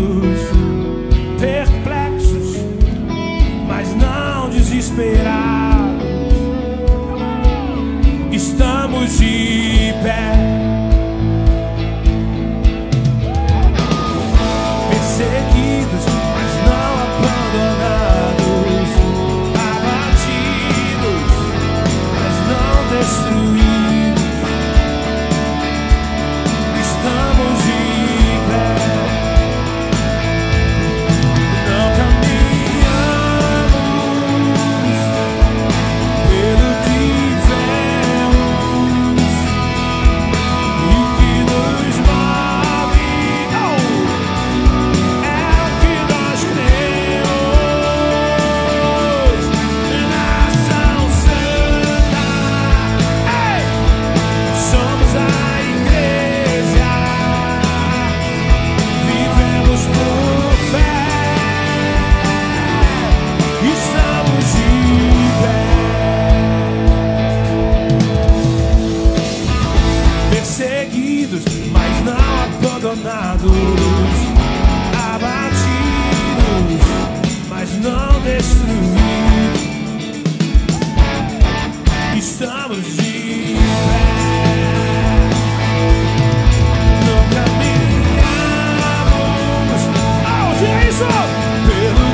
medos, perplexos, mas não desesperados. Estamos de pé. Perseguidos, mas não abandonados. Abatidos, mas não destruídos. Estamos de pé. Não caminhamos pelo que vemos e o que nos move é o que nós cremos. Nação Santa, ei! Somos a igreja, vivemos por fé, estamos de pé. Perseguidos, mas não abandonados. Abatidos, mas não destruídos. Estamos de pé. Não caminhamos, oh, Jesus, pelo